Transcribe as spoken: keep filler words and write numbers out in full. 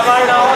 Come on now.